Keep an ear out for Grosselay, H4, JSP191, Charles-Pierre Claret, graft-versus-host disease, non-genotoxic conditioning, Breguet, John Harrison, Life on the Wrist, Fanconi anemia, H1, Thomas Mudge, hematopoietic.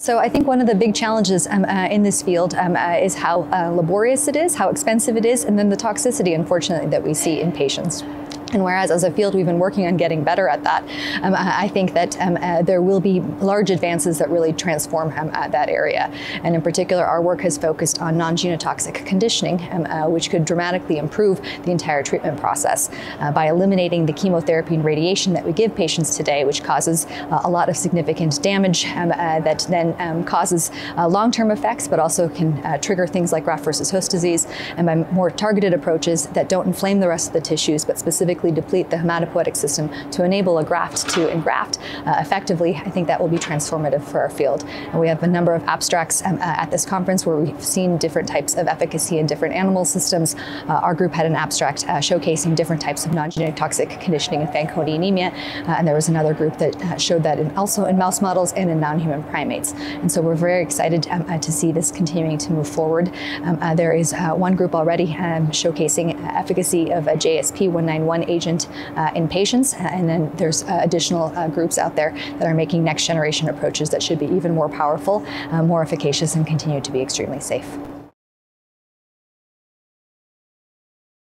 So I think one of the big challenges in this field is how laborious it is, how expensive it is, and then the toxicity, unfortunately, that we see in patients. And whereas as a field we've been working on getting better at that, I think that there will be large advances that really transform that area. And in particular, our work has focused on non-genotoxic conditioning, which could dramatically improve the entire treatment process by eliminating the chemotherapy and radiation that we give patients today, which causes a lot of significant damage that then causes long-term effects, but also can trigger things like graft-versus-host disease. And by more targeted approaches that don't inflame the rest of the tissues, but specifically deplete the hematopoietic system to enable a graft to engraft effectively, I think that will be transformative for our field. And we have a number of abstracts at this conference where we've seen different types of efficacy in different animal systems. Our group had an abstract showcasing different types of non-genotoxic conditioning in Fanconi anemia, and there was another group that showed that also in mouse models and in non-human primates. And so we're very excited to see this continuing to move forward. There is one group already showcasing efficacy of a JSP191 agent in patients, and then there's additional groups out there that are making next generation approaches that should be even more powerful, more efficacious, and continue to be extremely safe.